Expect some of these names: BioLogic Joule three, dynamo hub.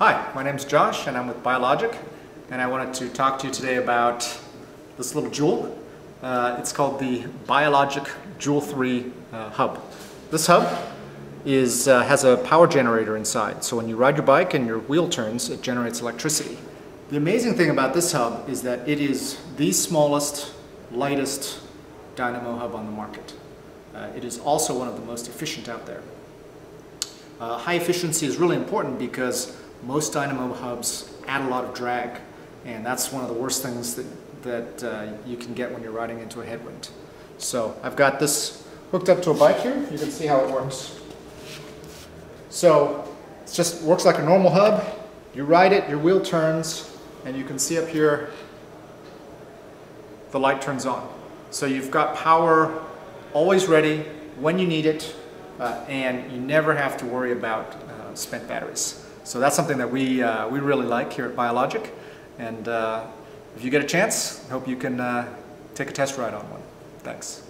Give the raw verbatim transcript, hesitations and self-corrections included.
Hi, my name's Josh and I'm with BioLogic, and I wanted to talk to you today about this little Joule. Uh, it's called the BioLogic Joule three uh, Hub. This hub is, uh, has a power generator inside, so when you ride your bike and your wheel turns, it generates electricity. The amazing thing about this hub is that it is the smallest, lightest dynamo hub on the market. Uh, it is also one of the most efficient out there. Uh, high efficiency is really important because most dynamo hubs add a lot of drag, and that's one of the worst things that, that uh, you can get when you're riding into a headwind. So I've got this hooked up to a bike here. You can see how it works. So it just works like a normal hub. You ride it, your wheel turns, and you can see up here the light turns on. So you've got power always ready when you need it. Uh, and you never have to worry about uh, spent batteries. So that's something that we, uh, we really like here at BioLogic, and uh, if you get a chance, I hope you can uh, take a test ride on one. Thanks.